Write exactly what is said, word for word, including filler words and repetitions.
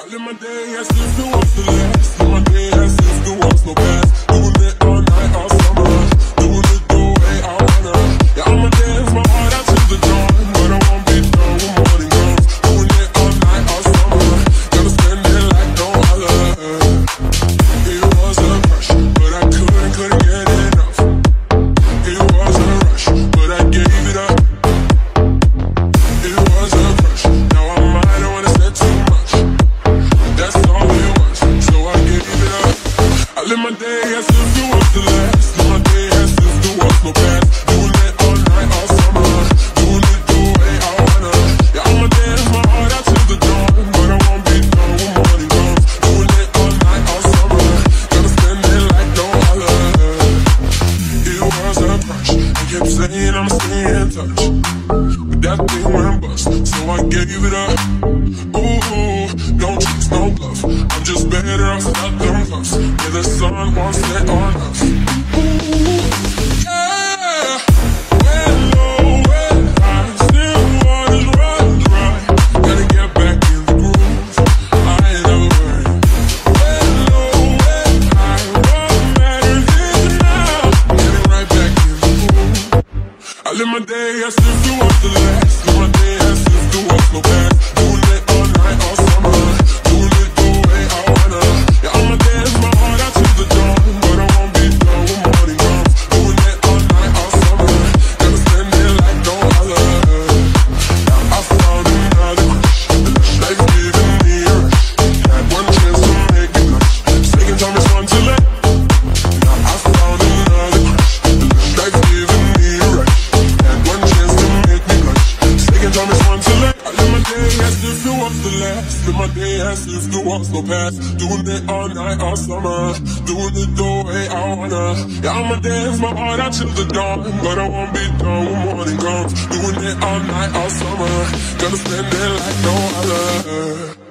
I live my day as if the world's the last. Live my day as if the world's no past. Doing it all night, all summer. Doing it the way I wanna. Yeah, I'ma dance my heart out to the dawn, but I won't be done when morning comes. Doing it all night, all summer. Gonna spend it like no other. It was a rush, but I couldn't, couldn't get enough. It was a rush, but I gave it up. It was a rush, now I might have wanna say too much. That's all it was, so I gave it up. I live my day as if the world's the last. Live my day as if the world's no past. Doing it all night, all summer. Doing it the way I wanna. Yeah, I'ma dance my heart out till the dawn, but I won't be done when morning comes. Doing it all night, all summer. Gotta spend it like no other. It was a crush. I kept saying I'ma stay in touch, but that thing went bust, so I gave it up. Ooh, no tricks, no bluff. I'm just better off without them cuffs. Yeah, the sun won't set on us. Ooh, yeah. When low, when high, still wanna run dry. Gotta get back in the groove. I ain't never worried. When low, when high, what matters is now. Getting right back in the groove. I live my day as if the world's the last. Live my day as if the world's no past. Doing it all night, all summer. Doing it the way I wanna. Yeah, I'ma dance my heart out till the dawn, but I won't be done when morning comes. Doing it all night, all summer. Never spend it like no other. Now I found another crush. Life giving me a rush. Had one chance to make it blush. Second time it's fun to let. Now I found another crush. Life giving me a rush. Had one chance to make me blush. Second time it's fun to let. As if the world's the last, live my day as if the world's no past. Doing it all night, all summer. Doing it the way I wanna. Yeah, I'ma dance my heart out till the dawn, but I won't be done when morning comes. Doing it all night, all summer. Gonna spend it like no other.